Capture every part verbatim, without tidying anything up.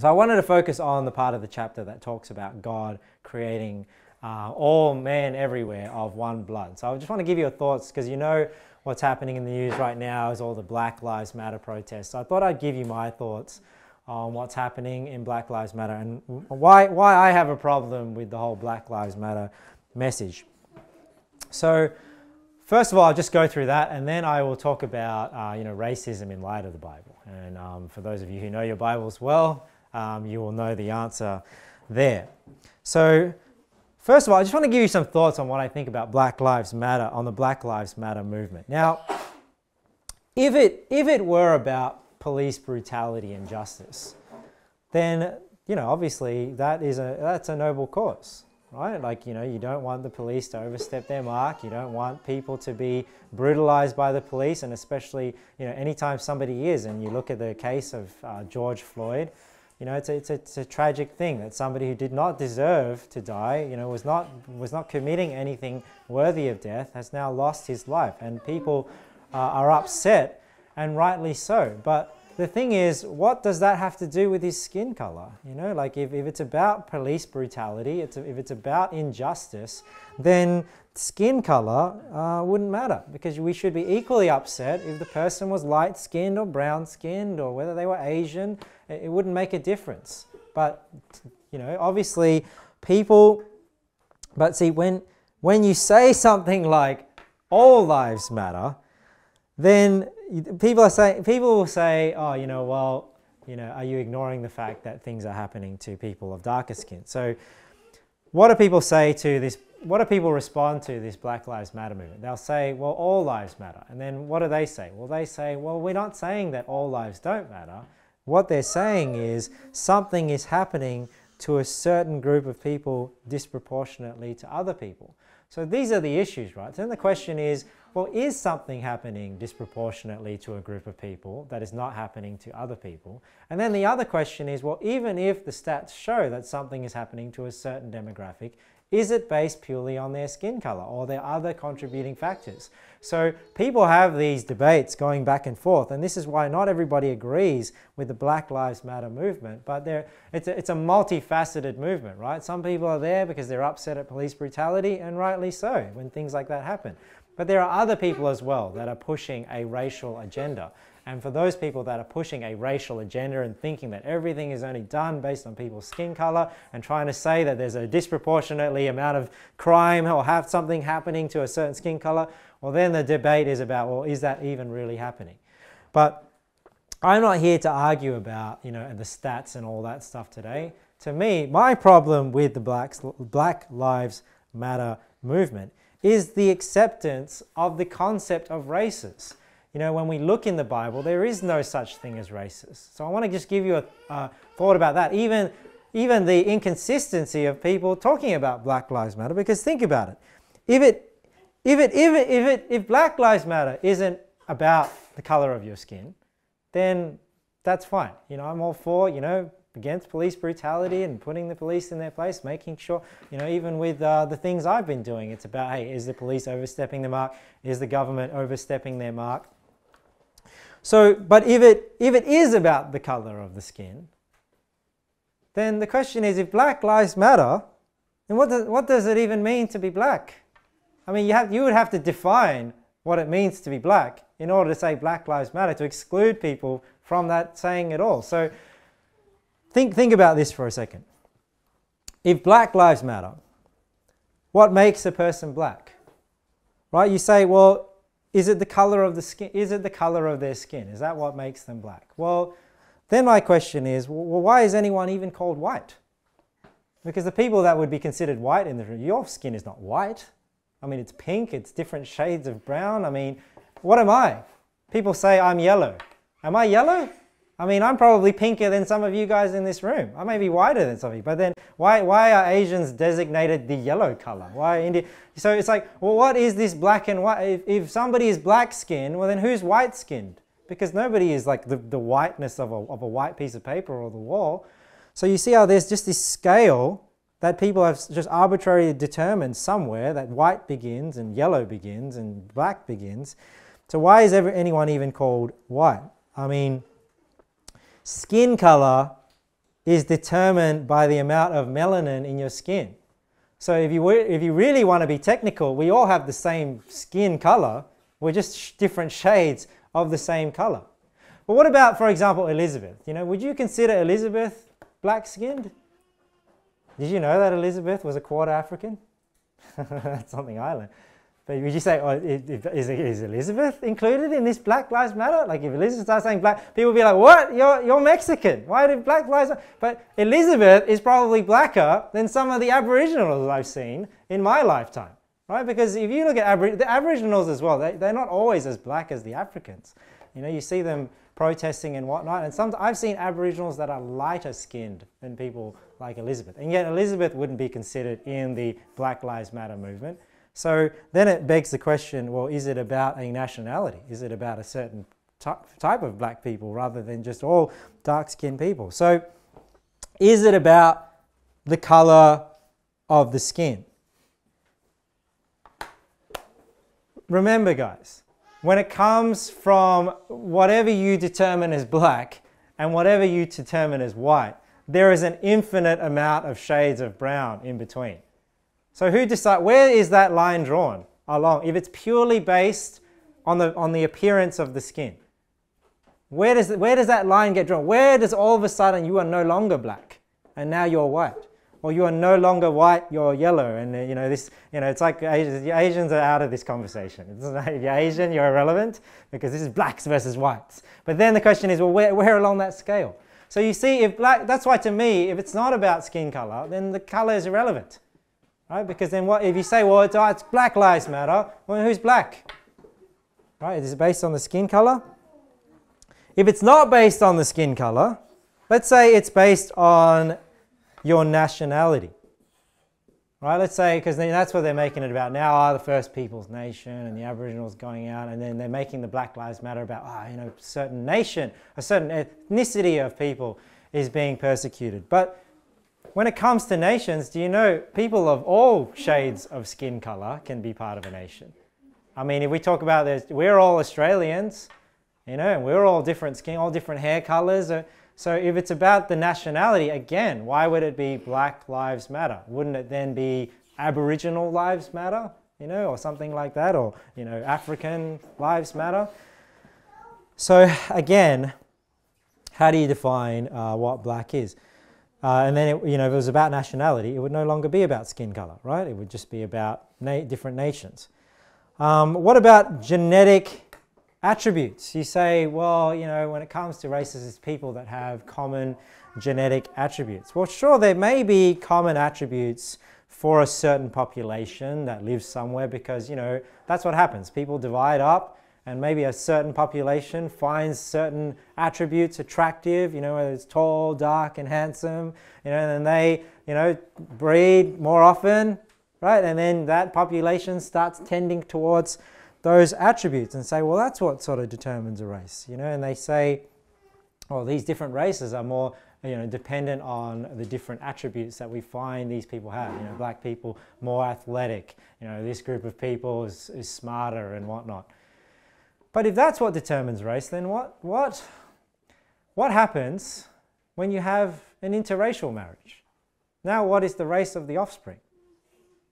So I wanted to focus on the part of the chapter that talks about God creating uh, all men everywhere of one blood. So I just want to give you your thoughts, because you know what's happening in the news right now is all the Black Lives Matter protests. So I thought I'd give you my thoughts on what's happening in Black Lives Matter and why, why I have a problem with the whole Black Lives Matter message. So first of all, I'll just go through that, and then I will talk about uh, you know, racism in light of the Bible. And um, for those of you who know your Bibles well, um, you will know the answer there. So first of all, I just want to give you some thoughts on what I think about Black Lives Matter, on the Black Lives Matter movement. Now, if it, if it were about police brutality and justice, then, you know, obviously that is a, that's a noble cause, right? Like, you know, you don't want the police to overstep their mark. You don't want people to be brutalized by the police. And especially, you know, anytime somebody is, and you look at the case of uh, George Floyd, you know, it's a, it's, a, it's a tragic thing that somebody who did not deserve to die, you know, was not, was not committing anything worthy of death, has now lost his life. And people uh, are upset, and rightly so. But the thing is, what does that have to do with his skin color? You know, like if, if it's about police brutality, it's, if it's about injustice, then skin color uh, wouldn't matter, because we should be equally upset if the person was light-skinned or brown-skinned or whether they were Asian. It, it wouldn't make a difference. But, you know, obviously people, but see, when, when you say something like all lives matter, then people are saying, people will say, oh, you know, well, you know, are you ignoring the fact that things are happening to people of darker skin? So what do people say to this? What do people respond to this Black Lives Matter movement? They'll say, well, all lives matter. And then what do they say? Well, they say, well, we're not saying that all lives don't matter. What they're saying is something is happening to a certain group of people disproportionately to other people. So these are the issues, right? So then the question is, well, is something happening disproportionately to a group of people that is not happening to other people? And then the other question is, well, even if the stats show that something is happening to a certain demographic, is it based purely on their skin color or their other contributing factors? So people have these debates going back and forth, and this is why not everybody agrees with the Black Lives Matter movement, but it's a, it's a multifaceted movement, right? Some people are there because they're upset at police brutality, and rightly so, when things like that happen. But there are other people as well that are pushing a racial agenda. And for those people that are pushing a racial agenda and thinking that everything is only done based on people's skin color and trying to say that there's a disproportionately amount of crime or have something happening to a certain skin color, well, then the debate is about, well, is that even really happening? But I'm not here to argue about, you know, the stats and all that stuff today. To me, my problem with the Blacks, Black Lives Matter movement is the acceptance of the concept of races. You know, when we look in the Bible, there is no such thing as racist. So I want to just give you a uh, thought about that, even, even the inconsistency of people talking about Black Lives Matter, because think about it. If, it, if, it, if, it, if, it, if Black Lives Matter isn't about the color of your skin, then that's fine. You know, I'm all for, you know, against police brutality and putting the police in their place, making sure, you know, even with uh, the things I've been doing, it's about, hey, is the police overstepping the mark? Is the government overstepping their mark? So, but if it, if it is about the color of the skin, then the question is, if Black Lives Matter, then what does, what does it even mean to be black? I mean, you, have, you would have to define what it means to be black in order to say Black Lives Matter, to exclude people from that saying at all. So think, think about this for a second. If Black Lives Matter, what makes a person black? Right? You say, well, is it the color of the skin? Is it the color of their skin? Is that what makes them black? Well, then my question is, well, why is anyone even called white? Because the people that would be considered white in the room, your skin is not white. I mean, it's pink, it's different shades of brown. I mean, what am I? People say I'm yellow. Am I yellow? I mean, I'm probably pinker than some of you guys in this room. I may be whiter than some of you, but then why, why are Asians designated the yellow color? Why India? So it's like, well, what is this black and white? If, if somebody is black skinned, well, then who's white skinned? Because nobody is like the, the whiteness of a, of a white piece of paper or the wall. So you see how there's just this scale that people have just arbitrarily determined somewhere that white begins and yellow begins and black begins. So why is ever anyone even called white? I mean, skin color is determined by the amount of melanin in your skin. So if you, were, if you really want to be technical, we all have the same skin color, we're just sh different shades of the same color. But what about, for example, Elizabeth? You know, would you consider Elizabeth black-skinned? Did you know that Elizabeth was a quarter African? That's something I learned. But would you say, oh, is, is Elizabeth included in this Black Lives Matter? Like if Elizabeth starts saying black, people will be like, what? You're, you're Mexican. Why did Black Lives Matter? But Elizabeth is probably blacker than some of the Aboriginals I've seen in my lifetime, right? Because if you look at Abri the Aboriginals as well, they, they're not always as black as the Africans. You know, you see them protesting and whatnot, and some, I've seen Aboriginals that are lighter skinned than people like Elizabeth. And yet Elizabeth wouldn't be considered in the Black Lives Matter movement. So then it begs the question, well, is it about a nationality? Is it about a certain type of black people rather than just all dark-skinned people? So is it about the color of the skin? Remember, guys, when it comes from whatever you determine as black and whatever you determine as white, there is an infinite amount of shades of brown in between. So who decides, where is that line drawn along? If it's purely based on the, on the appearance of the skin, where does, where does that line get drawn? Where does all of a sudden you are no longer black and now you're white? Or you are no longer white, you're yellow, and you know, this, you know, it's like Asians are out of this conversation. It's like, if you're Asian, you're irrelevant because this is blacks versus whites. But then the question is, well, where, where along that scale? So you see, if black, that's why to me, if it's not about skin color, then the color is irrelevant. Right? Because then what, if you say, well, it's, oh, it's Black Lives Matter, well, who's black? Right? Is it based on the skin color? If it's not based on the skin color, let's say it's based on your nationality. Right? Let's say, because that's what they're making it about now, are the First Peoples Nation and the Aboriginals going out, and then they're making the Black Lives Matter about, ah, oh, you know, certain nation, a certain ethnicity of people is being persecuted. But when it comes to nations, do you know people of all shades of skin color can be part of a nation? I mean, if we talk about this, we're all Australians, you know, and we're all different skin, all different hair colors. So if it's about the nationality, again, why would it be Black Lives Matter? Wouldn't it then be Aboriginal Lives Matter, you know, or something like that, or, you know, African Lives Matter? So again, how do you define uh, what black is? Uh, and then, it, you know, if it was about nationality, it would no longer be about skin color, right? It would just be about na different nations. Um, what about genetic attributes? You say, well, you know, when it comes to races, it's people that have common genetic attributes. Well, sure, there may be common attributes for a certain population that lives somewhere because, you know, that's what happens. People divide up. And maybe a certain population finds certain attributes attractive, you know, whether it's tall, dark, and handsome, you know, and they, you know, breed more often, right? And then that population starts tending towards those attributes and say, well, that's what sort of determines a race, you know, and they say, well, these different races are more, you know, dependent on the different attributes that we find these people have. You know, black people, more athletic, you know, this group of people is, is smarter and whatnot. But if that's what determines race, then what, what, what happens when you have an interracial marriage? Now what is the race of the offspring?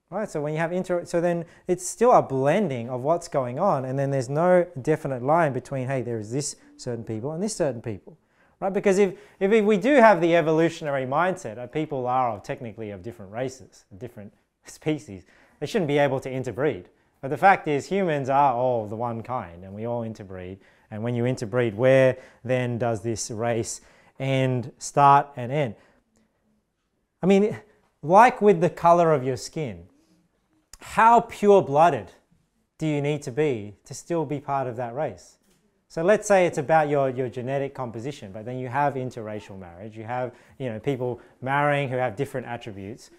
Right, so when you have inter, so then it's still a blending of what's going on, and then there's no definite line between, hey, there is this certain people and this certain people. Right, because if, if we do have the evolutionary mindset that people are of technically of different races, different species, they shouldn't be able to interbreed. But the fact is humans are all the one kind and we all interbreed. And when you interbreed, where then does this race end, start and end? I mean, like with the color of your skin, how pure-blooded do you need to be to still be part of that race? So let's say it's about your, your genetic composition, but then you have interracial marriage, you have, you know, people marrying who have different attributes.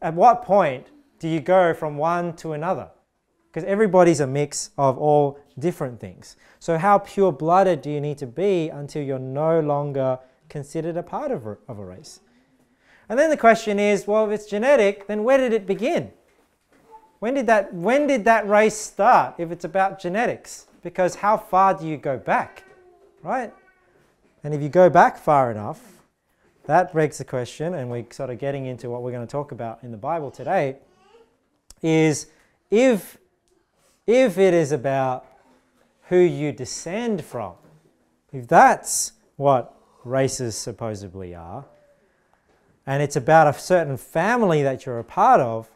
At what point do you go from one to another? Because everybody's a mix of all different things. So how pure-blooded do you need to be until you're no longer considered a part of a race? And then the question is, well, if it's genetic, then where did it begin? When did that, when did that race start if it's about genetics? Because how far do you go back, right? And if you go back far enough, that begs the question, and we're sort of getting into what we're going to talk about in the Bible today, is if, if it is about who you descend from, if that's what races supposedly are, and it's about a certain family that you're a part of,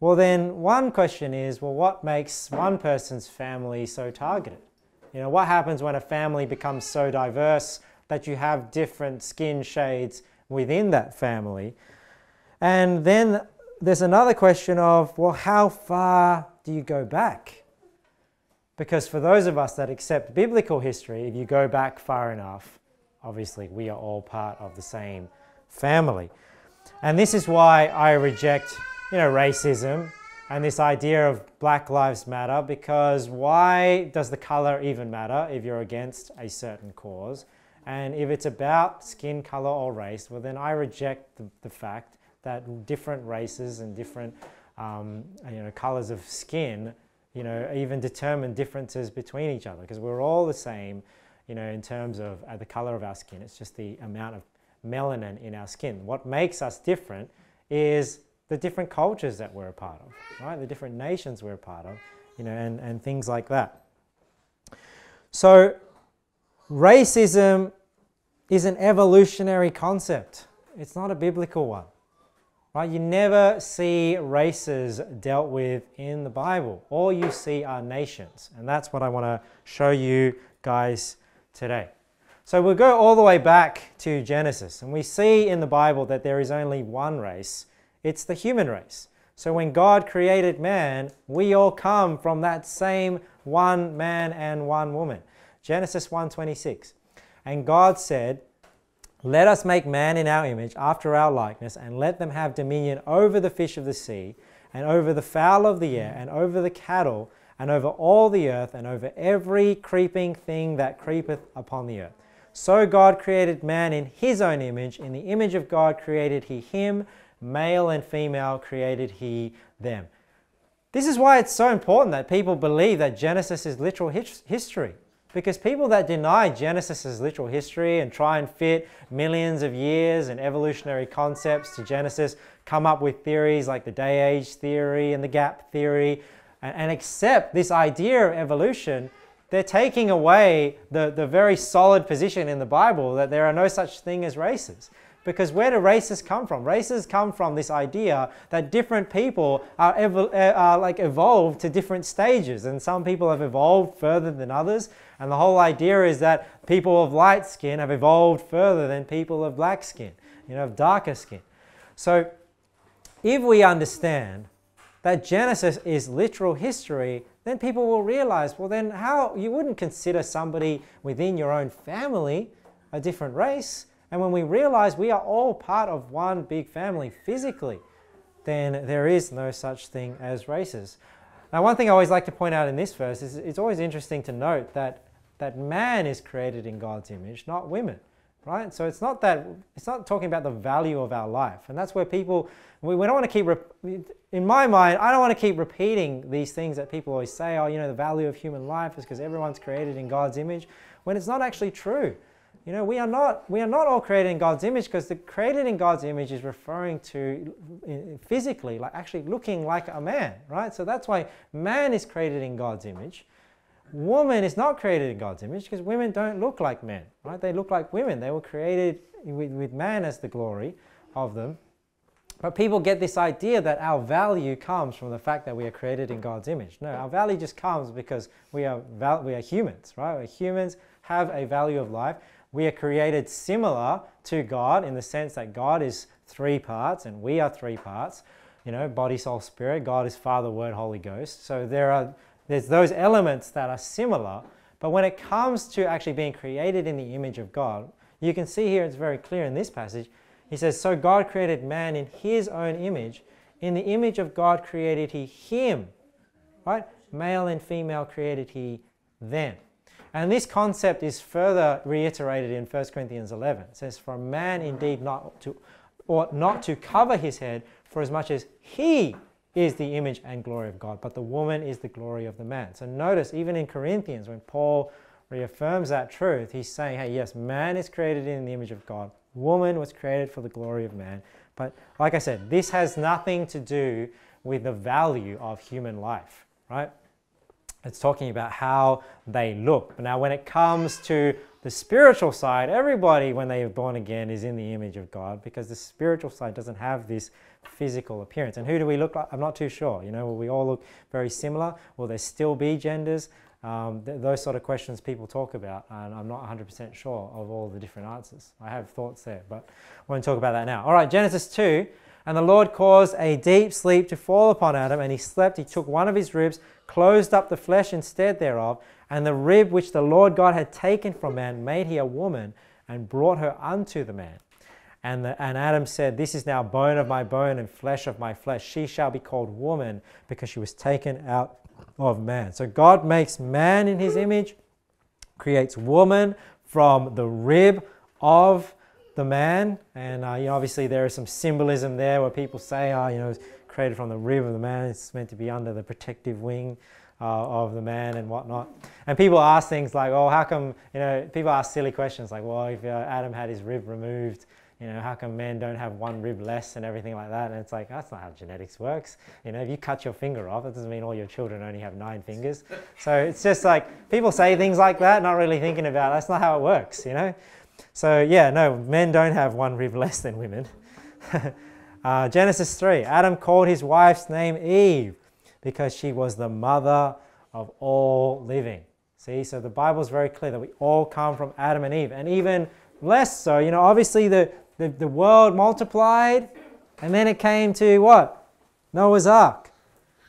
well then one question is, well, what makes one person's family so targeted? You know, what happens when a family becomes so diverse that you have different skin shades within that family? And then there's another question of, well, how far do you go back? Because for those of us that accept biblical history, if you go back far enough, obviously we are all part of the same family. And this is why I reject, you know, racism and this idea of Black Lives Matter, because why does the color even matter if you're against a certain cause? And if it's about skin color or race, well then I reject the, the fact that different races and different um, you know, colors of skin, you know, even determine differences between each other, because we're all the same, you know, in terms of uh, the color of our skin. It's just the amount of melanin in our skin. What makes us different is the different cultures that we're a part of, right? The different nations we're a part of, you know, and, and things like that. So racism is an evolutionary concept. It's not a biblical one, right? You never see races dealt with in the Bible. All you see are nations, and that's what I want to show you guys today. So we'll go all the way back to Genesis, and we see in the Bible that there is only one race. It's the human race. So when God created man, we all come from that same one man and one woman. Genesis one twenty-six. And God said, "Let us make man in our image, after our likeness, and let them have dominion over the fish of the sea, and over the fowl of the air, and over the cattle, and over all the earth, and over every creeping thing that creepeth upon the earth." So God created man in his own image. In the image of God created he him. Male and female created he them. This is why it's so important that people believe that Genesis is literal his history. Because people that deny Genesis is literal history and try and fit millions of years and evolutionary concepts to Genesis come up with theories like the day age theory and the gap theory and, and accept this idea of evolution. They're taking away the, the very solid position in the Bible that there are no such thing as races. Because where do races come from? Races come from this idea that different people are, evol are like evolved to different stages, and some people have evolved further than others. And the whole idea is that people of light skin have evolved further than people of black skin, you know, of darker skin. So if we understand that Genesis is literal history, then people will realize, well then how you wouldn't consider somebody within your own family a different race. And when we realize we are all part of one big family physically, then there is no such thing as races. Now, one thing I always like to point out in this verse is it's always interesting to note that, that man is created in God's image, not women, right? So it's not that, it's not talking about the value of our life. And that's where people, we, we don't want to keep, in my mind, I don't want to keep repeating these things that people always say, oh, you know, the value of human life is because everyone's created in God's image, when it's not actually true. You know, we are not, we are not all created in God's image, because the created in God's image is referring to physically, like actually looking like a man, right? So that's why man is created in God's image. Woman is not created in God's image, because women don't look like men, right? They look like women. They were created with, with man as the glory of them. But people get this idea that our value comes from the fact that we are created in God's image. No, our value just comes because we are, val we are humans, right? We're humans, have a value of life. We are created similar to God in the sense that God is three parts and we are three parts, you know, body, soul, spirit. God is Father, Word, Holy Ghost. So there are, there's those elements that are similar, but when it comes to actually being created in the image of God, you can see here it's very clear in this passage. He says, so God created man in his own image. In the image of God created he him, right? Male and female created he them. And this concept is further reiterated in First Corinthians eleven. It says, for a man indeed not to, ought not to cover his head, for as much as he is the image and glory of God, but the woman is the glory of the man. So notice, even in Corinthians, when Paul reaffirms that truth, he's saying, hey, yes, man is created in the image of God, Woman was created for the glory of man. But like I said, this has nothing to do with the value of human life, right? It's talking about how they look. But now when it comes to the spiritual side, everybody when they are born again is in the image of God, because the spiritual side doesn't have this physical appearance. And who do we look like? I'm not too sure. You know, will we all look very similar? Will there still be genders? Um, th those sort of questions people talk about, and I'm not one hundred percent sure of all the different answers. I have thoughts there, but I won't talk about that now. All right, Genesis two, and the Lord caused a deep sleep to fall upon Adam, and he slept. He took one of his ribs, closed up the flesh instead thereof, and the rib which the Lord God had taken from man made he a woman, and brought her unto the man. And, the, and Adam said, "This is now bone of my bone and flesh of my flesh. She shall be called woman, because she was taken out of man." So God makes man in his image, creates woman from the rib of the man. And uh, you know, obviously there is some symbolism there where people say, oh, you know, it's created from the rib of the man, it's meant to be under the protective wing uh, of the man and whatnot. And people ask things like, oh, how come, you know, people ask silly questions like, well, if uh, Adam had his rib removed, you know, how come men don't have one rib less and everything like that? And it's like, that's not how genetics works. You know, if you cut your finger off, it doesn't mean all your children only have nine fingers. So it's just like, people say things like that, not really thinking about it. That's not how it works, you know? So yeah, no, men don't have one rib less than women. uh, Genesis three, Adam called his wife's name Eve, because she was the mother of all living. See, so the Bible's very clear that we all come from Adam and Eve, and even less so, you know, obviously the The, the world multiplied, and then it came to what? Noah's Ark.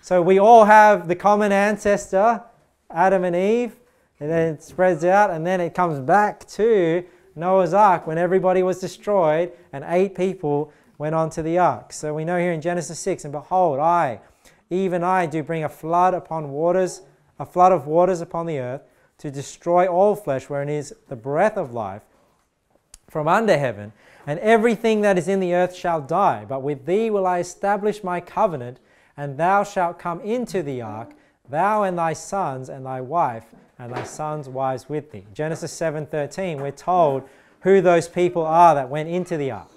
So we all have the common ancestor, Adam and Eve, and then it spreads out, and then it comes back to Noah's Ark when everybody was destroyed and eight people went onto the ark. So we know here in Genesis six, "And behold, I, even I, do bring a flood upon waters, a flood of waters upon the earth, to destroy all flesh, wherein is the breath of life, from under heaven, and everything that is in the earth shall die. But with thee will I establish my covenant, and thou shalt come into the ark, thou and thy sons and thy wife, and thy sons' wives with thee." Genesis seven thirteen, we're told who those people are that went into the ark.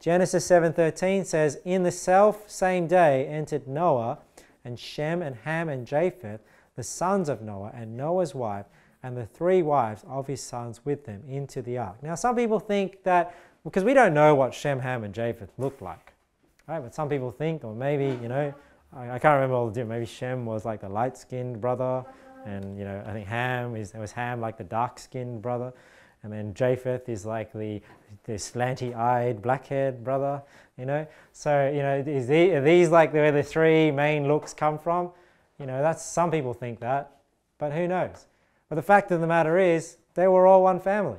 Genesis seven thirteen says, "In the self same day entered Noah, and Shem, and Ham, and Japheth, the sons of Noah, and Noah's wife, and the three wives of his sons with them into the ark." Now some people think that, because we don't know what Shem, Ham and Japheth looked like, right? But some people think, or maybe, you know, I, I can't remember all the different, maybe Shem was like the light-skinned brother, and, you know, I think Ham, is, it was Ham like the dark-skinned brother, and then Japheth is like the, the slanty-eyed, black-haired brother, you know? So, you know, is the, are these like where the three main looks come from? You know, that's, some people think that, but who knows? But the fact of the matter is, they were all one family.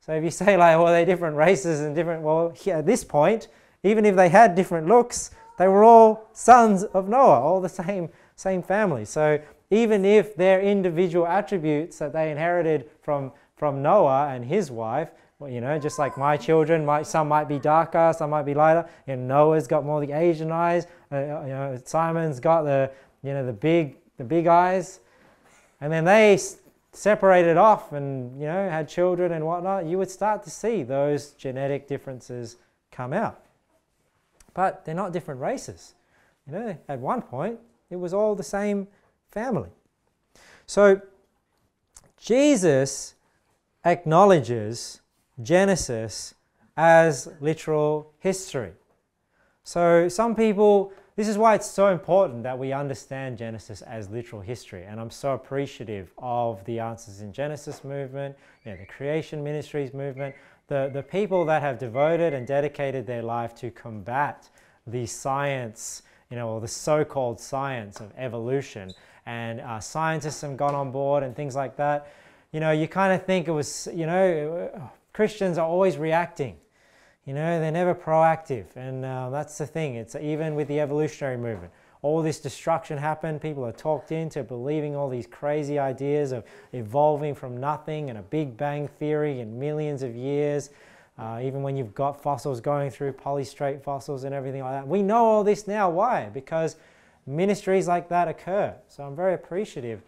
So if you say like, well, they're different races and different, well, here at this point, even if they had different looks, they were all sons of Noah, all the same, same family. So even if their individual attributes that they inherited from, from Noah and his wife, well, you know, just like my children, might, some might be darker, some might be lighter, you know, Noah's got more the Asian eyes, uh, you know, Simon's got the, you know, the big, the big eyes. And then they separated off and, you know, had children and whatnot, you would start to see those genetic differences come out. But they're not different races. You know, at one point, it was all the same family. So Jesus acknowledges Genesis as literal history. So some people... This is why it's so important that we understand Genesis as literal history, and I'm so appreciative of the Answers in Genesis movement, you know, the Creation Ministries movement, the, the people that have devoted and dedicated their life to combat the science, you know, or the so-called science of evolution, and uh, scientists have gone on board and things like that. You know, you kind of think it was, you know, Christians are always reacting. You know, they're never proactive, and uh, that's the thing. It's even with the evolutionary movement. All this destruction happened, people are talked into believing all these crazy ideas of evolving from nothing and a Big Bang theory and millions of years, uh, even when you've got fossils going through, polystrate fossils and everything like that. We know all this now. Why? Because ministries like that occur. So I'm very appreciative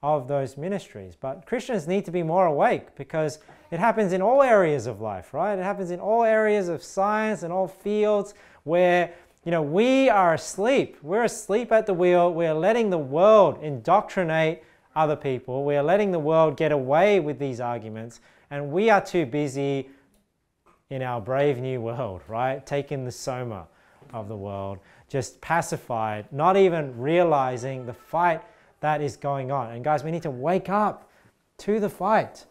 of those ministries. But Christians need to be more awake, because It happens in all areas of life, right? It happens in all areas of science and all fields where, you know, we are asleep. We're asleep at the wheel. We're letting the world indoctrinate other people. We're letting the world get away with these arguments, and we are too busy in our brave new world, right? Taking the soma of the world, just pacified, not even realizing the fight that is going on. And guys, we need to wake up to the fight.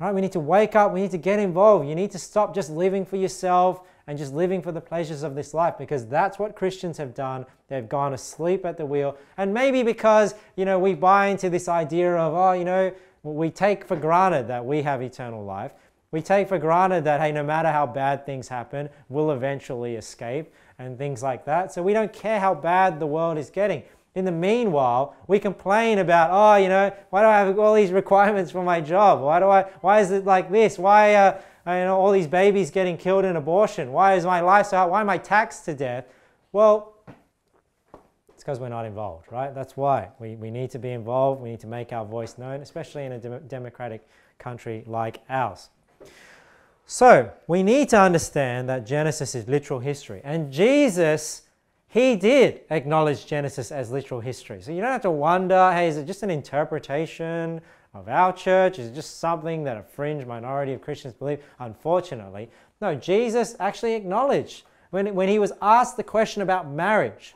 Right? We need to wake up. We need to get involved. You need to stop just living for yourself and just living for the pleasures of this life, because that's what Christians have done. They've gone asleep at the wheel. And maybe because, you know, we buy into this idea of, oh, you know, we take for granted that we have eternal life. We take for granted that, hey, no matter how bad things happen, we'll eventually escape and things like that. So we don't care how bad the world is getting. In the meanwhile, we complain about, oh, you know, why do I have all these requirements for my job? Why do I, why is it like this? Why are uh, you know, all these babies getting killed in abortion? Why is my life so hard? Why am I taxed to death? Well, it's because we're not involved, right? That's why. We, we need to be involved. We need to make our voice known, especially in a de- democratic country like ours. So we need to understand that Genesis is literal history, and Jesus, he did acknowledge Genesis as literal history. So you don't have to wonder, hey, is it just an interpretation of our church? Is it just something that a fringe minority of Christians believe? Unfortunately, no, Jesus actually acknowledged when, when he was asked the question about marriage,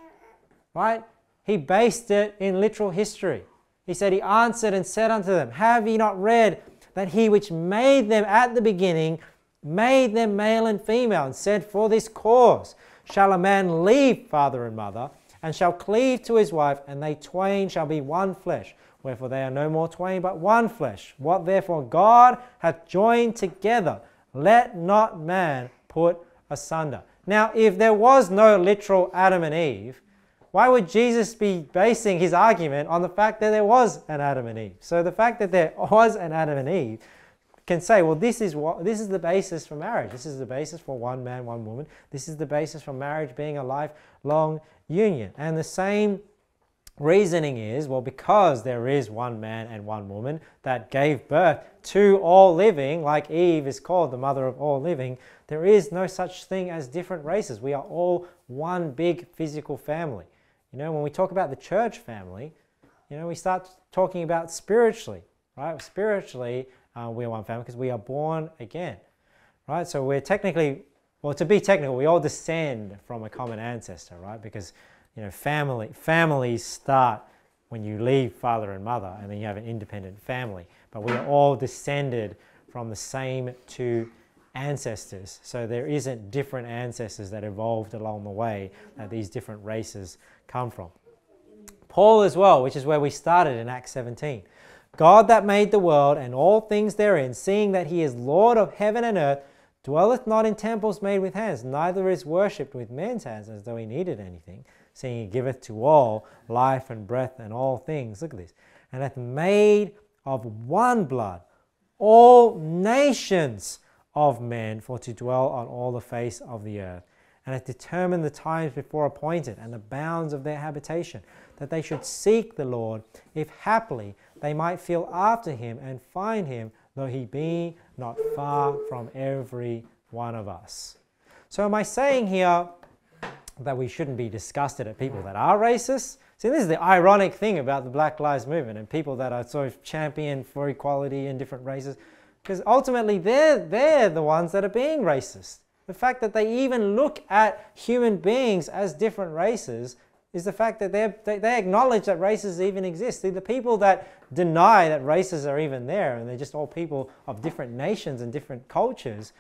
right? He based it in literal history. He said, he answered and said unto them, have ye not read that he which made them at the beginning made them male and female, and said, for this cause shall a man leave father and mother, and shall cleave to his wife, and they twain shall be one flesh. Wherefore they are no more twain, but one flesh. What therefore God hath joined together, let not man put asunder. Now, if there was no literal Adam and Eve, why would Jesus be basing his argument on the fact that there was an Adam and Eve? So the fact that there was an Adam and Eve can say, well, this is what this is the basis for marriage. This is the basis for one man, one woman. This is the basis for marriage being a lifelong union. And the same reasoning is, well, because there is one man and one woman that gave birth to all living, like Eve is called the mother of all living, there is no such thing as different races. We are all one big physical family. You know, when we talk about the church family, you know, we start talking about spiritually, right? Spiritually, Uh, we're one family because we are born again, right? So we're technically, well, to be technical, we all descend from a common ancestor, right? Because, you know, family families start when you leave father and mother, and then you have an independent family. But we are all descended from the same two ancestors. So there isn't different ancestors that evolved along the way that these different races come from. Paul as well, which is where we started in Acts seventeen. God that made the world and all things therein, seeing that he is Lord of heaven and earth, dwelleth not in temples made with hands, neither is worshipped with men's hands as though he needed anything, seeing he giveth to all life and breath and all things. Look at this. And hath made of one blood all nations of men for to dwell on all the face of the earth, and hath determined the times before appointed and the bounds of their habitation, that they should seek the Lord, if haply they might feel after him and find him, though he be not far from every one of us. So am I saying here that we shouldn't be disgusted at people that are racist? See, this is the ironic thing about the Black Lives Movement and people that are sort of champion for equality and different races, because ultimately they're, they're the ones that are being racist. The fact that they even look at human beings as different races is the fact that they, they acknowledge that races even exist. They're the people that deny that races are even there, and they're just all people of different nations and different cultures.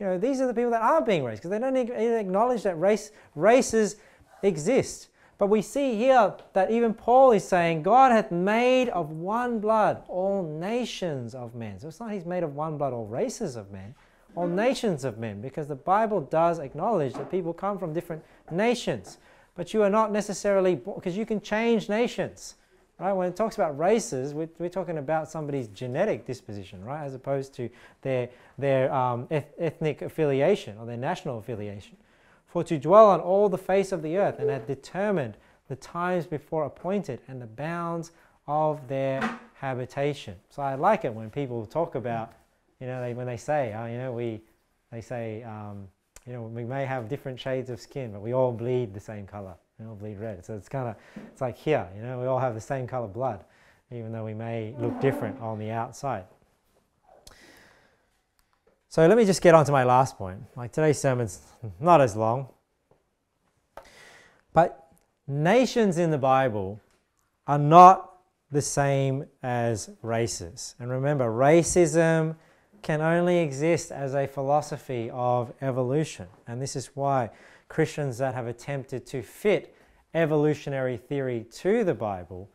You know, these are the people that aren't being racist, because they don't even acknowledge that race, races exist. But we see here that even Paul is saying, God hath made of one blood all nations of men. So it's not he's made of one blood all races of men, all nations of men, because the Bible does acknowledge that people come from different nations. But you are not necessarily, because you can change nations, right? When it talks about races, we're, we're talking about somebody's genetic disposition, right? As opposed to their, their um, eth ethnic affiliation or their national affiliation. For to dwell on all the face of the earth, and hath determined the times before appointed and the bounds of their habitation. So I like it when people talk about you know, they, when they say, uh, you know, we, they say, um, you know, we may have different shades of skin, but we all bleed the same color. We all bleed red. So it's kind of, it's like here, you know, we all have the same color blood, even though we may look different on the outside. So let me just get on to my last point. Like, today's sermon's not as long. But nations in the Bible are not the same as races. And remember, racism can only exist as a philosophy of evolution. And this is why Christians that have attempted to fit evolutionary theory to the Bible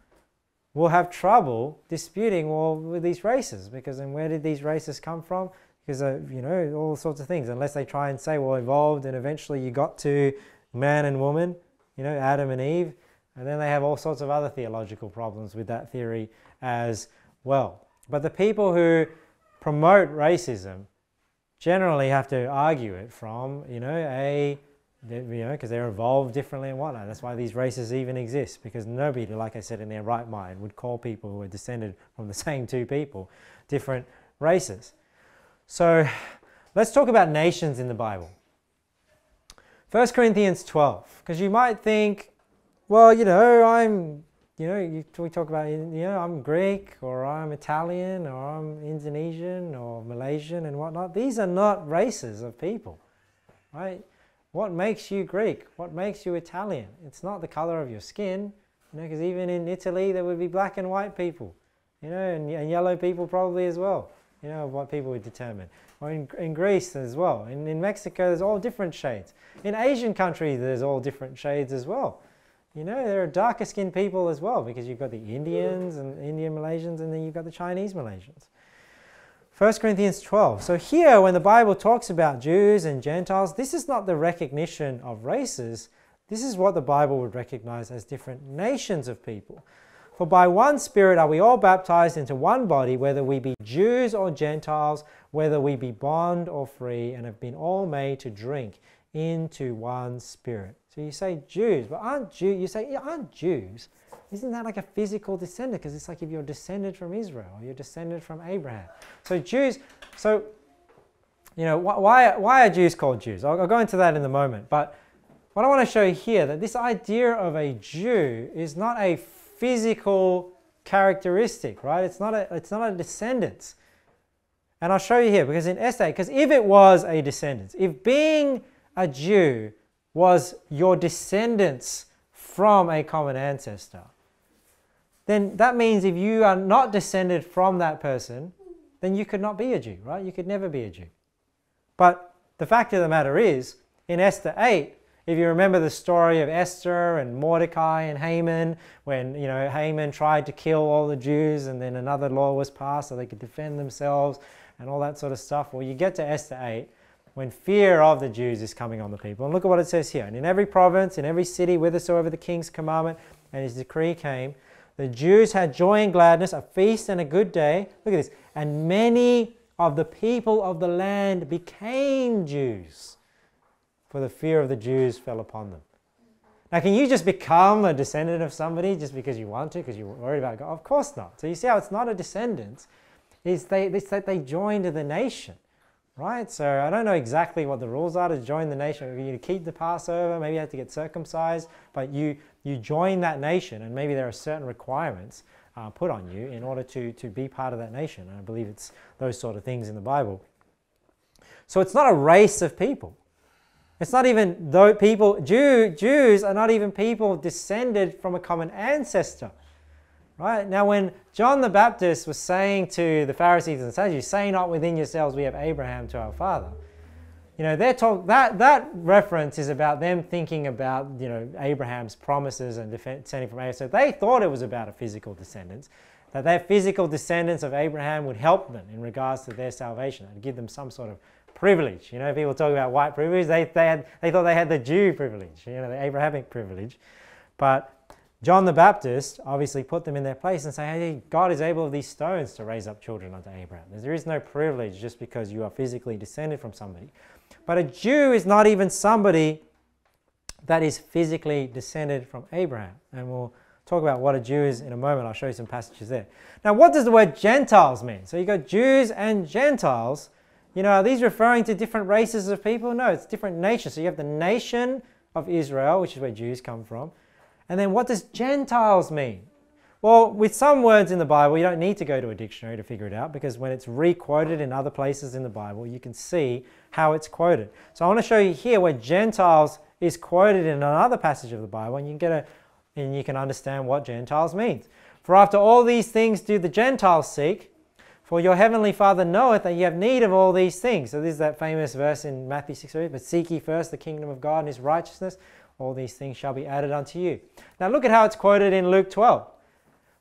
will have trouble disputing, well, with these races, because then where did these races come from? Because, uh, you know, all sorts of things, unless they try and say, well, evolved and eventually you got to man and woman, you know, Adam and Eve, and then they have all sorts of other theological problems with that theory as well. But the people who promote racism generally have to argue it from, you know, a, you know, because they're evolved differently and whatnot. That's why these races even exist, because nobody, like I said, in their right mind would call people who are descended from the same two people different races. So let's talk about nations in the Bible. First Corinthians twelve, because you might think, well, you know, I'm, you know, you, we talk about, you know, I'm Greek, or I'm Italian, or I'm Indonesian, or Malaysian and whatnot. These are not races of people, right? What makes you Greek? What makes you Italian? It's not the color of your skin, you know, because even in Italy there would be black and white people, you know, and, and yellow people probably as well. You know, what people would determine. Or in, in Greece as well. In, in Mexico, there's all different shades. In Asian countries, there's all different shades as well. You know, there are darker skinned people as well, because you've got the Indians and Indian Malaysians, and then you've got the Chinese Malaysians. First Corinthians twelve. So here, when the Bible talks about Jews and Gentiles, this is not the recognition of races. This is what the Bible would recognize as different nations of people. For by one Spirit are we all baptized into one body, whether we be Jews or Gentiles, whether we be bond or free, and have been all made to drink into one Spirit. So you say Jews, but aren't Jews, you say, yeah, aren't Jews, isn't that like a physical descendant? Because it's like if you're descended from Israel, or you're descended from Abraham. So Jews, so, you know, wh why, why are Jews called Jews? I'll, I'll go into that in a moment. But what I want to show you here, that this idea of a Jew is not a physical characteristic, right? It's not a, it's not a descendant. And I'll show you here, because in essay, because if it was a descendant, if being a Jew was your descendants from a common ancestor, then that means if you are not descended from that person, then you could not be a Jew, right? You could never be a Jew. But the fact of the matter is, in Esther eight, if you remember the story of Esther and Mordecai and Haman, when, you know, Haman tried to kill all the Jews and then another law was passed so they could defend themselves and all that sort of stuff. Well, you get to Esther eight when fear of the Jews is coming on the people. And look at what it says here. And in every province, in every city, whithersoever the king's commandment and his decree came, the Jews had joy and gladness, a feast and a good day. Look at this. And many of the people of the land became Jews, for the fear of the Jews fell upon them. Now, can you just become a descendant of somebody just because you want to, because you're worried about God? Of course not. So you see how it's not a descendant. It's, they, it's that they joined the nation, right? So I don't know exactly what the rules are to join the nation. You keep the Passover, maybe you have to get circumcised, but you, you join that nation, and maybe there are certain requirements uh, put on you in order to, to be part of that nation. And I believe it's those sort of things in the Bible. So it's not a race of people. It's not even though people, Jew, Jews are not even people descended from a common ancestor, right? Now, when John the Baptist was saying to the Pharisees and Sadducees, say not within yourselves, we have Abraham to our father. You know, they're talk, that, that reference is about them thinking about, you know, Abraham's promises and descending from Abraham. So they thought it was about a physical descendant, that their physical descendants of Abraham would help them in regards to their salvation and give them some sort of privilege. You know, people talk about white privilege. They, they, had, they thought they had the Jew privilege, you know, the Abrahamic privilege. But John the Baptist obviously put them in their place and say, hey, God is able of these stones to raise up children unto Abraham. There is no privilege just because you are physically descended from somebody. But a Jew is not even somebody that is physically descended from Abraham. And we'll talk about what a Jew is in a moment. I'll show you some passages there. Now, what does the word Gentiles mean? So you've got Jews and Gentiles. You know, are these referring to different races of people? No, it's different nations. So you have the nation of Israel, which is where Jews come from. And then what does Gentiles mean? Well, with some words in the Bible, you don't need to go to a dictionary to figure it out, because when it's re-quoted in other places in the Bible, you can see how it's quoted. So I want to show you here where Gentiles is quoted in another passage of the Bible, and you can get a, and you can understand what Gentiles means. For after all these things do the Gentiles seek, for your heavenly Father knoweth that you have need of all these things. So this is that famous verse in Matthew six, but seek ye first the kingdom of God and his righteousness, all these things shall be added unto you. Now look at how it's quoted in Luke twelve.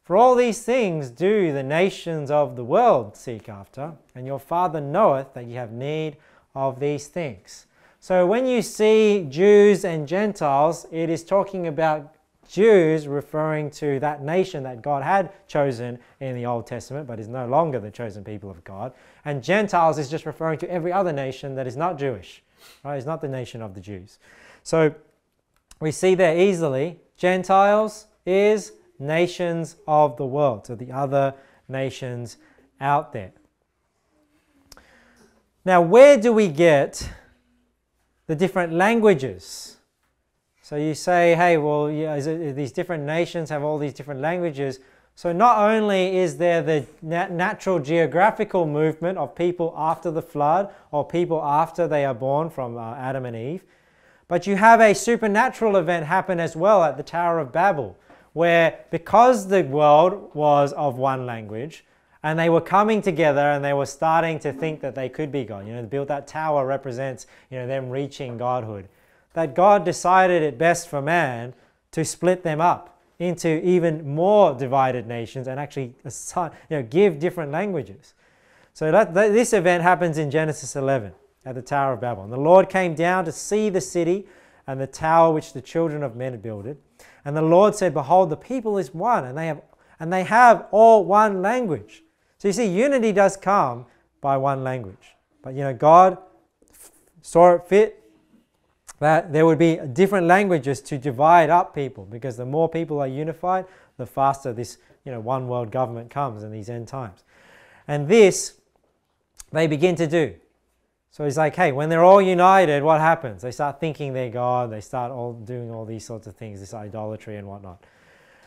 For all these things do the nations of the world seek after, and your Father knoweth that you have need of these things. So when you see Jews and Gentiles, it is talking about Jews referring to that nation that God had chosen in the Old Testament, but is no longer the chosen people of God. And Gentiles is just referring to every other nation that is not Jewish, right? It's not the nation of the Jews. So we see there easily, Gentiles is nations of the world, so the other nations out there. Now, where do we get the different languages? So you say, hey, well, yeah, is it, these different nations have all these different languages. So not only is there the nat natural geographical movement of people after the flood, or people after they are born from uh, Adam and Eve, but you have a supernatural event happen as well at the Tower of Babel, where because the world was of one language, and they were coming together and they were starting to think that they could be God. You know, build that tower represents, you know, them reaching godhood. That God decided it best for man to split them up into even more divided nations and actually, you know, give different languages. So that, that, this event happens in Genesis eleven at the Tower of Babel. And the Lord came down to see the city and the tower which the children of men had builded. And the Lord said, behold, the people is one, and they have, and they have all one language. So you see, unity does come by one language. But, you know, God saw it fit that there would be different languages to divide up people, because the more people are unified, the faster this, you know, one world government comes in these end times. And this they begin to do. So he's like, hey, when they're all united, what happens? They start thinking they're God. They start all doing all these sorts of things, this idolatry and whatnot.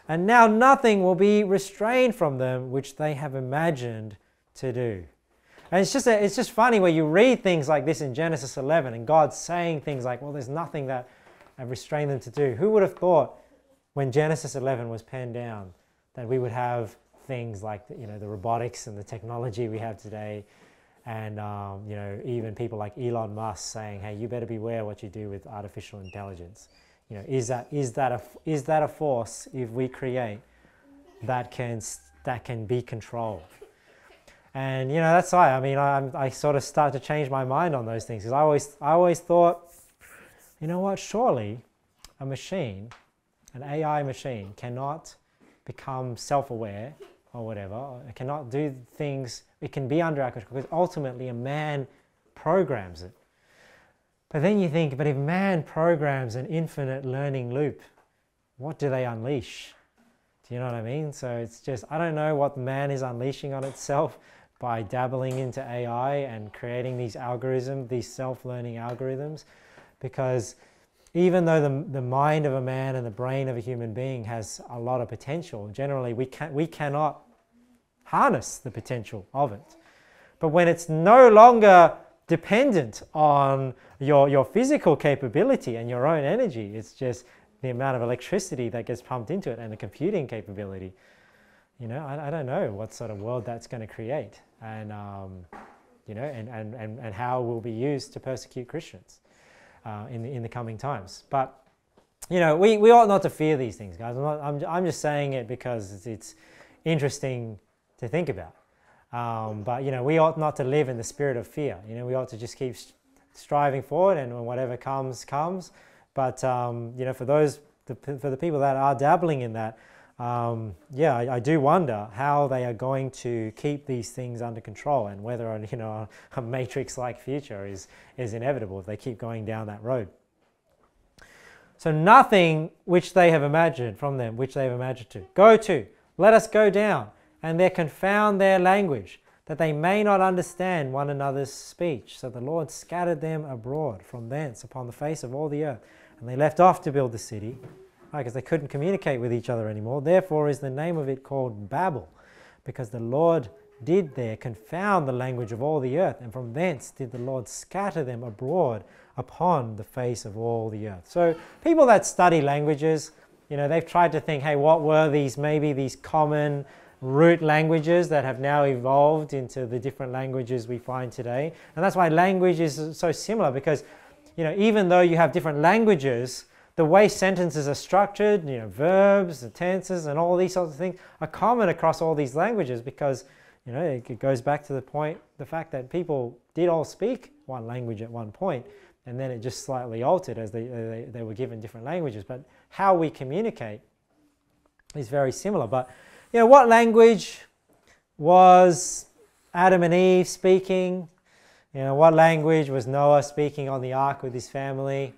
And now nothing will be restrained from them which they have imagined to do. And it's just, a, it's just funny where you read things like this in Genesis eleven, and God's saying things like, well, there's nothing that I've restrained them to do. Who would have thought when Genesis eleven was penned down that we would have things like, you know, the robotics and the technology we have today? And um, you know, even people like Elon Musk saying, "Hey, you better beware what you do with artificial intelligence." You know, is that is that a is that a force if we create that can that can be controlled? And you know, that's why I mean, I, I sort of start to change my mind on those things, because I always I always thought, you know what? Surely a machine, an A I machine, cannot become self-aware or whatever. It cannot do things. It can be under our control, because ultimately a man programs it. But then you think, but if man programs an infinite learning loop, what do they unleash? Do you know what I mean? So it's just, I don't know what man is unleashing on itself by dabbling into A I and creating these algorithms, these self-learning algorithms, because even though the, the mind of a man and the brain of a human being has a lot of potential, generally we, can, we cannot harness the potential of it. But when it's no longer dependent on your, your physical capability and your own energy, it's just the amount of electricity that gets pumped into it and the computing capability. You know, I, I don't know what sort of world that's going to create, and, um, you know, and, and, and, and how it will be used to persecute Christians uh, in, the, in the coming times. But, you know, we, we ought not to fear these things, guys. I'm, not, I'm, I'm just saying it because it's, it's interesting to think about. Um, but, you know, we ought not to live in the spirit of fear. You know, we ought to just keep st striving forward, and when whatever comes, comes. But, um, you know, for those, the, for the people that are dabbling in that, um, yeah, I, I do wonder how they are going to keep these things under control, and whether, you know, a matrix-like future is, is inevitable if they keep going down that road. So nothing which they have imagined from them, which they have imagined to. Go to, let us go down, and there confound their language, that they may not understand one another's speech. So the Lord scattered them abroad from thence upon the face of all the earth. And they left off to build the city, right, because they couldn't communicate with each other anymore. Therefore is the name of it called Babel, because the Lord did there confound the language of all the earth, and from thence did the Lord scatter them abroad upon the face of all the earth. So people that study languages, you know, they've tried to think, hey, what were these, maybe these common root languages that have now evolved into the different languages we find today? And that's why language is so similar, because, you know, even though you have different languages, the way sentences are structured, you know, verbs, the tenses, and all these sorts of things are common across all these languages, because, you know, it goes back to the point, the fact that people did all speak one language at one point, and then it just slightly altered as they, they, they were given different languages. But how we communicate is very similar. But, you know, what language was Adam and Eve speaking? You know, what language was Noah speaking on the ark with his family?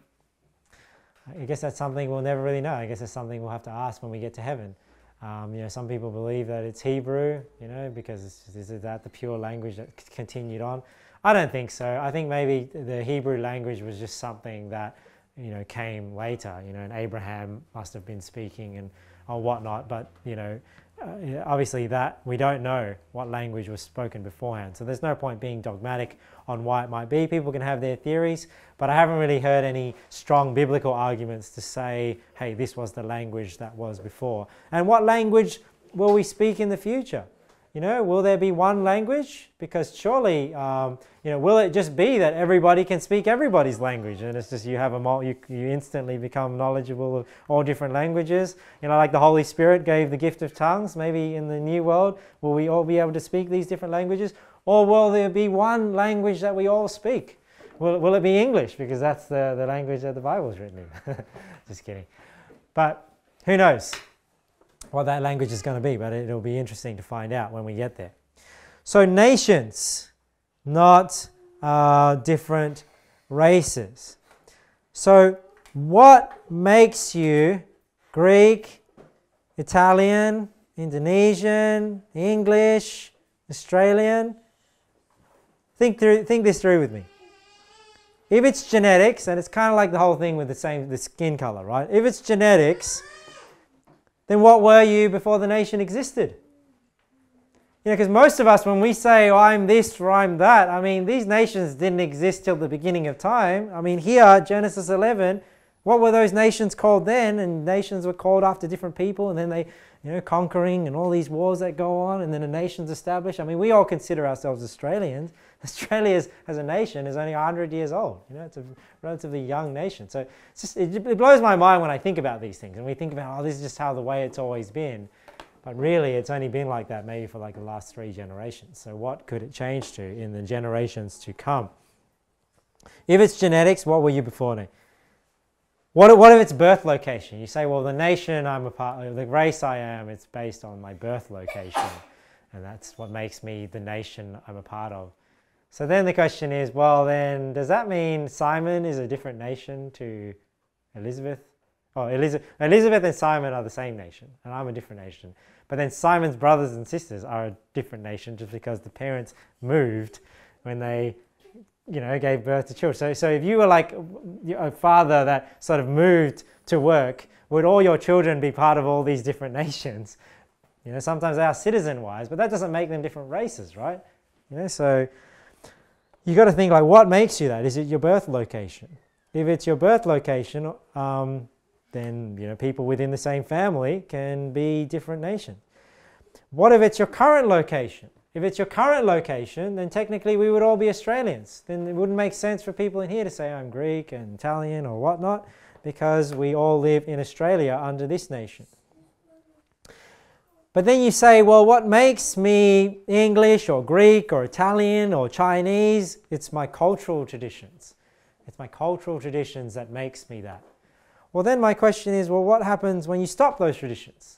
I guess that's something we'll never really know. I guess that's something we'll have to ask when we get to heaven. Um, you know, some people believe that it's Hebrew, you know, because it's, is that the pure language that continued on? I don't think so. I think maybe the Hebrew language was just something that, you know, came later, you know, and Abraham must have been speaking and or whatnot. But, you know, uh, obviously that we don't know what language was spoken beforehand. So there's no point being dogmatic on why it might be. People can have their theories, but I haven't really heard any strong biblical arguments to say, hey, this was the language that was before. And what language will we speak in the future? You know, will there be one language? Because surely, um, you know, will it just be that everybody can speak everybody's language, and it's just you have a mul you, you instantly become knowledgeable of all different languages? You know, like the Holy Spirit gave the gift of tongues. Maybe in the new world, will we all be able to speak these different languages, or will there be one language that we all speak? Will will it be English, because that's the the language that the Bible's written in? Just kidding, but who knows what that language is going to be, but it'll be interesting to find out when we get there. So nations, not uh, different races. So what makes you Greek, Italian, Indonesian, English, Australian? Think through, think this through with me. If it's genetics, and it's kind of like the whole thing with the same the skin color, right? If it's genetics, then what were you before the nation existed? You know, because most of us, when we say, oh, I'm this or I'm that, I mean, these nations didn't exist till the beginning of time. I mean, here, Genesis eleven, what were those nations called then? And nations were called after different people, and then they, you know, conquering and all these wars that go on, and then a nation's established. I mean, we all consider ourselves Australians. Australia as a nation is only a hundred years old. You know, it's a relatively young nation. So it's just, it, it blows my mind when I think about these things, and we think about, oh, this is just how the way it's always been. But really, it's only been like that maybe for like the last three generations. So what could it change to in the generations to come? If it's genetics, what were you before now? What, what if it's birth location? You say, well, the nation I'm a part of, the race I am, it's based on my birth location, and that's what makes me the nation I'm a part of. So then the question is, well then, does that mean Simon is a different nation to Elizabeth? Oh, Elizabeth, Elizabeth and Simon are the same nation, and I'm a different nation. But then Simon's brothers and sisters are a different nation just because the parents moved when they, you know, gave birth to children. So, so if you were like a father that sort of moved to work, would all your children be part of all these different nations? You know, sometimes they are citizen-wise, but that doesn't make them different races, right? You know, so you got to think, like, what makes you that? Is it your birth location? If it's your birth location, um, then, you know, people within the same family can be different nations. What if it's your current location? If it's your current location, then technically we would all be Australians. Then it wouldn't make sense for people in here to say I'm Greek and Italian or whatnot, because we all live in Australia under this nation. But then you say, well, what makes me English or Greek or Italian or Chinese? It's my cultural traditions. It's my cultural traditions that makes me that. Well, then my question is, well, what happens when you stop those traditions?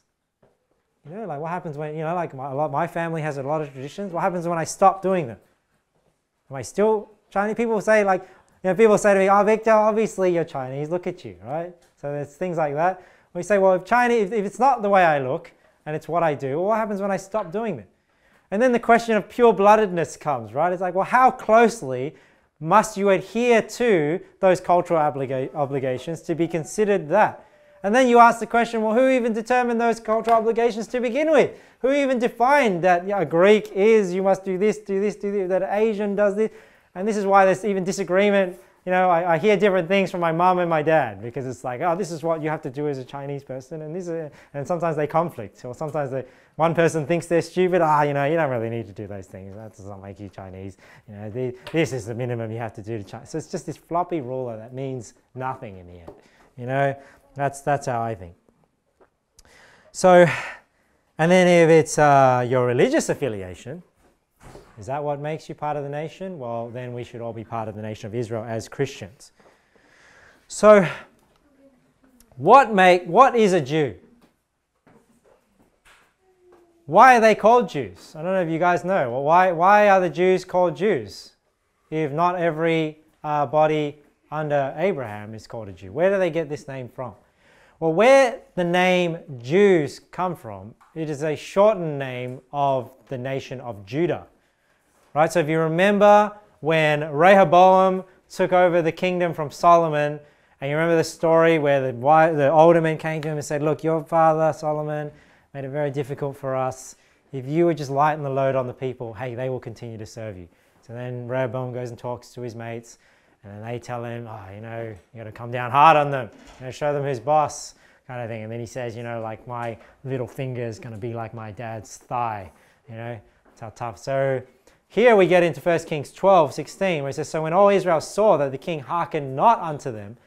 You know, like what happens when, you know, like my, a lot, my family has a lot of traditions. What happens when I stop doing them? Am I still Chinese? People say, like, You know, people say to me, oh, Victor, obviously you're Chinese, look at you, right? So there's things like that. We say, well, if China, if, if it's not the way I look and it's what I do, well, what happens when I stop doing it? And then the question of pure-bloodedness comes, right? It's like, well, how closely must you adhere to those cultural obliga obligations to be considered that? And then you ask the question, well, who even determined those cultural obligations to begin with? Who even defined that, you know, a Greek is, you must do this, do this, do this, that an Asian does this? And this is why there's even disagreement. You know, I, I hear different things from my mom and my dad, because it's like, oh, this is what you have to do as a Chinese person, and this is, and sometimes they conflict, or sometimes they, one person thinks they're stupid. Ah, you know, you don't really need to do those things. That does not make you Chinese. You know, the, this is the minimum you have to do to China. So it's just this floppy ruler that means nothing in the end. You know, that's that's how I think. So, and then if it's uh, your religious affiliation. Is that what makes you part of the nation? Well, then we should all be part of the nation of Israel as Christians. So, what make, what is a Jew? Why are they called Jews? I don't know if you guys know. Well, why, why are the Jews called Jews if not every uh, body under Abraham is called a Jew? Where do they get this name from? Well, where the name Jews come from, it is a shortened name of the nation of Judah. Right, so if you remember when Rehoboam took over the kingdom from Solomon, and you remember the story where the, wife, the older men came to him and said, look, your father, Solomon, made it very difficult for us. If you would just lighten the load on the people, hey, they will continue to serve you. So then Rehoboam goes and talks to his mates, and then they tell him, oh, you know, you got to come down hard on them, you know, show them who's boss, kind of thing. And then he says, you know, like my little finger is going to be like my dad's thigh, you know, it's how tough. So here we get into First Kings twelve, sixteen, where it says, so when all Israel saw that the king hearkened not unto them,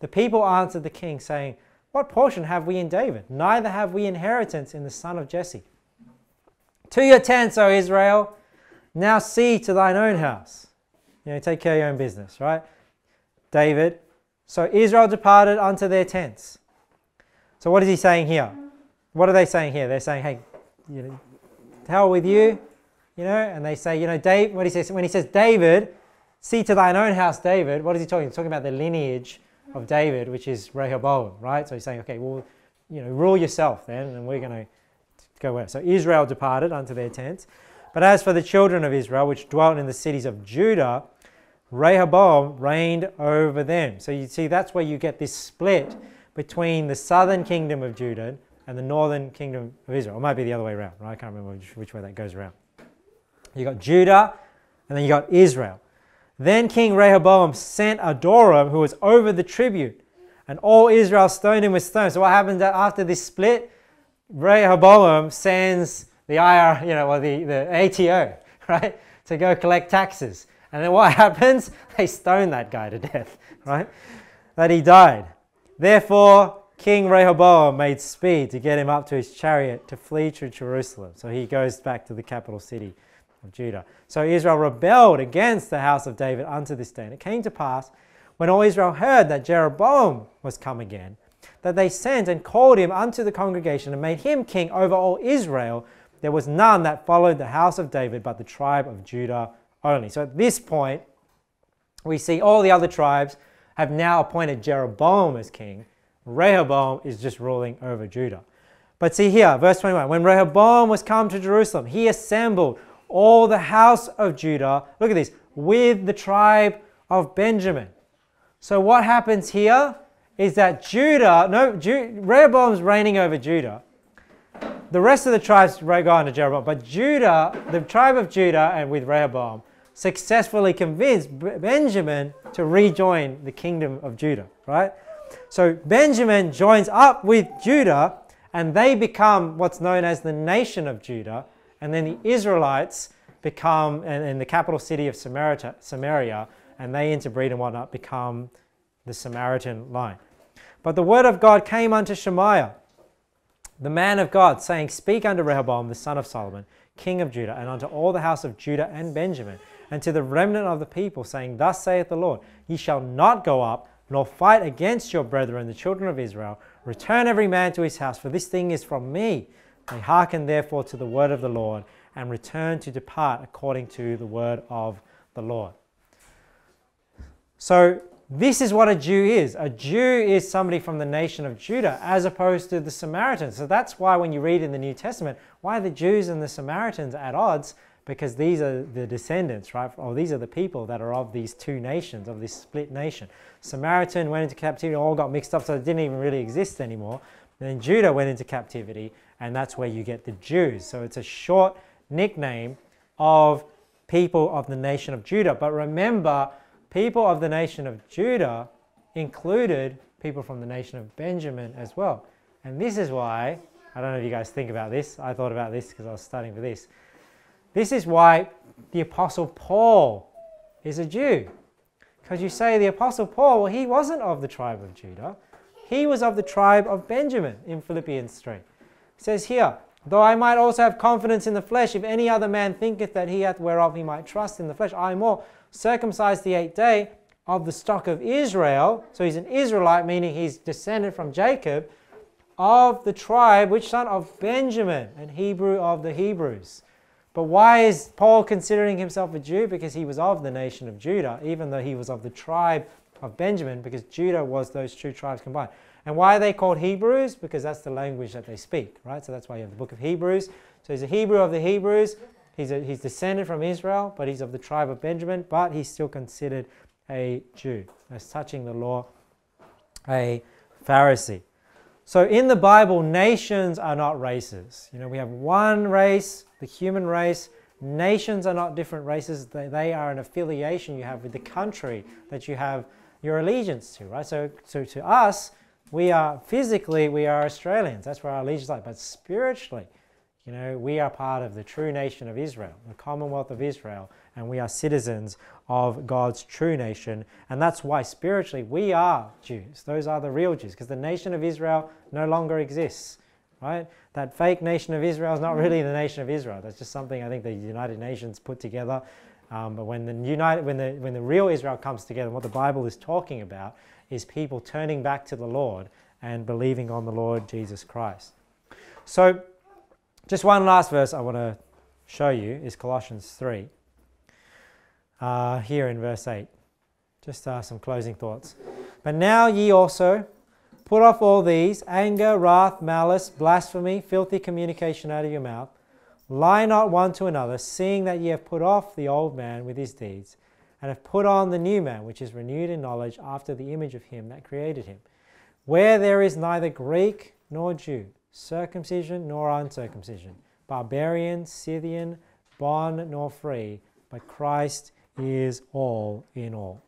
the people answered the king, saying, what portion have we in David? Neither have we inheritance in the son of Jesse. To your tents, O Israel, now see to thine own house. You know, take care of your own business, right? David, so Israel departed unto their tents. So what is he saying here? What are they saying here? They're saying, hey, you know, to hell with you. You know, and they say, you know, Dave, what he says, when he says, David, see to thine own house, David, what is he talking? He's talking about the lineage of David, which is Rehoboam, right? So he's saying, okay, well, you know, rule yourself then, and we're going to go where? So Israel departed unto their tents. But as for the children of Israel, which dwelt in the cities of Judah, Rehoboam reigned over them. So you see, that's where you get this split between the southern kingdom of Judah and the northern kingdom of Israel. It might be the other way around, right? I can't remember which, which way that goes around. You got Judah, and then you got Israel. Then King Rehoboam sent Adoram, who was over the tribute, and all Israel stoned him with stones. So what happens after this split? Rehoboam sends the I R, you know, well, the, the A T O, right, to go collect taxes. And then what happens? They stone that guy to death, right? That he died. Therefore, King Rehoboam made speed to get him up to his chariot to flee to Jerusalem. So he goes back to the capital city of Judah. So Israel rebelled against the house of David unto this day. And it came to pass, when all Israel heard that Jeroboam was come again, that they sent and called him unto the congregation and made him king over all Israel. There was none that followed the house of David but the tribe of Judah only. So at this point, we see all the other tribes have now appointed Jeroboam as king. Rehoboam is just ruling over Judah. But see here, verse twenty-one, when Rehoboam was come to Jerusalem, he assembled all the house of Judah, look at this, with the tribe of Benjamin. So what happens here is that Judah, no, Ju Rehoboam's reigning over Judah. The rest of the tribes go on to Jeroboam, but Judah, the tribe of Judah, and with Rehoboam, successfully convinced Benjamin to rejoin the kingdom of Judah, right? So Benjamin joins up with Judah, and they become what's known as the nation of Judah. And then the Israelites become, and, and the capital city of Samaria, Samaria, and they interbreed and whatnot, become the Samaritan line. But the word of God came unto Shemaiah, the man of God, saying, speak unto Rehoboam, the son of Solomon, king of Judah, and unto all the house of Judah and Benjamin, and to the remnant of the people, saying, thus saith the Lord, ye shall not go up, nor fight against your brethren, the children of Israel. Return every man to his house, for this thing is from me. They hearken therefore to the word of the Lord and return to depart according to the word of the Lord. So this is what a Jew is. A Jew is somebody from the nation of Judah, as opposed to the Samaritans. So that's why when you read in the New Testament, why are the Jews and the Samaritans at odds? Because these are the descendants, right? Or these are the people that are of these two nations, of this split nation. Samaritan went into captivity, all got mixed up, so it didn't even really exist anymore. And then Judah went into captivity, and that's where you get the Jews. So it's a short nickname of people of the nation of Judah. But remember, people of the nation of Judah included people from the nation of Benjamin as well. And this is why, I don't know if you guys think about this, I thought about this because I was studying for this. This is why the Apostle Paul is a Jew. Because you say the Apostle Paul, well, he wasn't of the tribe of Judah. He was of the tribe of Benjamin in Philippians three. It says here, though I might also have confidence in the flesh, if any other man thinketh that he hath whereof he might trust in the flesh, I more, circumcised the eighth day, of the stock of Israel. So he's an Israelite, meaning he's descended from Jacob, of the tribe, which son of Benjamin, and Hebrew of the Hebrews. But why is Paul considering himself a Jew? Because he was of the nation of Judah, even though he was of the tribe of Benjamin, because Judah was those two tribes combined. And why are they called Hebrews? Because that's the language that they speak, right? So that's why you have the book of Hebrews. So he's a Hebrew of the Hebrews. He's, a, he's descended from Israel, but he's of the tribe of Benjamin, but he's still considered a Jew, as touching the law, a Pharisee. So in the Bible, nations are not races. You know, we have one race, the human race. Nations are not different races. They, they are an affiliation you have with the country that you have your allegiance to, right? So, so to us, we are physically, we are Australians. That's where our allegiance lies. But spiritually, you know, we are part of the true nation of Israel, the Commonwealth of Israel, and we are citizens of God's true nation. And that's why spiritually we are Jews. Those are the real Jews, because the nation of Israel no longer exists, right? That fake nation of Israel is not really the nation of Israel. That's just something I think the United Nations put together. Um, but when the, United, when, the, when the real Israel comes together, what the Bible is talking about is people turning back to the Lord and believing on the Lord Jesus Christ. So, just one last verse I want to show you is Colossians three, uh, here in verse eight. Just uh, some closing thoughts. But now ye also put off all these, anger, wrath, malice, blasphemy, filthy communication out of your mouth. Lie not one to another, seeing that ye have put off the old man with his deeds, and have put on the new man, which is renewed in knowledge after the image of him that created him. Where there is neither Greek nor Jew, circumcision nor uncircumcision, barbarian, Scythian, bond nor free, but Christ is all in all.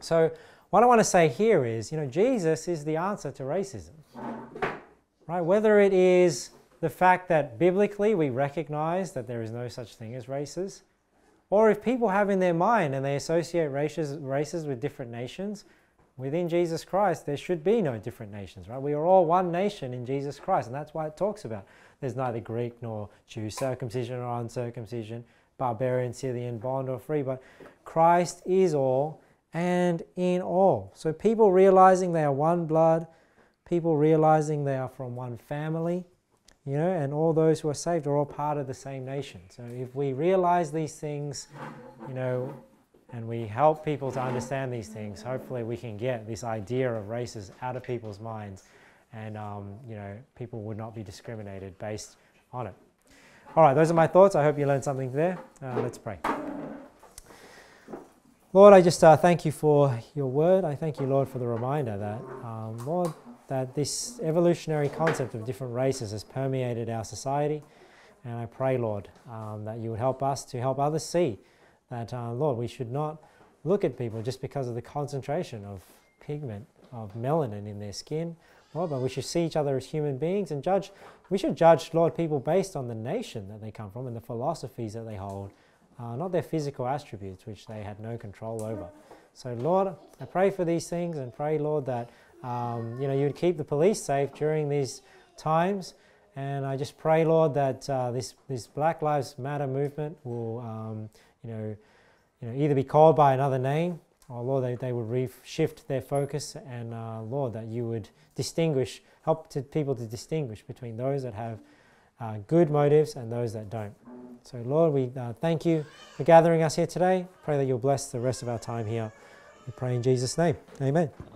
So what I want to say here is, you know, Jesus is the answer to racism, right? Whether it is the fact that biblically we recognize that there is no such thing as races, or if people have in their mind and they associate races, races with different nations, within Jesus Christ, there should be no different nations, right? We are all one nation in Jesus Christ, and that's why it talks about there's neither Greek nor Jew, circumcision or uncircumcision, barbarian, Scythian, bond or free, but Christ is all and in all. So people realizing they are one blood, people realizing they are from one family, you know, and all those who are saved are all part of the same nation. So if we realize these things, you know, and we help people to understand these things, hopefully we can get this idea of races out of people's minds, and um, you know, people would not be discriminated based on it. All right, those are my thoughts. I hope you learned something there. Uh, let's pray. Lord, I just uh, thank you for your word. I thank you, Lord, for the reminder that, um, Lord, that this evolutionary concept of different races has permeated our society. And I pray, Lord, um, that you would help us to help others see that, uh, Lord, we should not look at people just because of the concentration of pigment, of melanin in their skin, Lord, but we should see each other as human beings and judge. We should judge, Lord, people based on the nation that they come from and the philosophies that they hold, uh, not their physical attributes, which they had no control over. So, Lord, I pray for these things, and pray, Lord, that um, you know, you would keep the police safe during these times. And I just pray, Lord, that uh, this, this Black Lives Matter movement will um, You know, you know, either be called by another name, or Lord, they, they would re-shift their focus, and uh, Lord, that you would distinguish, help to people to distinguish between those that have uh, good motives and those that don't. So Lord, we uh, thank you for gathering us here today. Pray that you'll bless the rest of our time here. We pray in Jesus' name. Amen.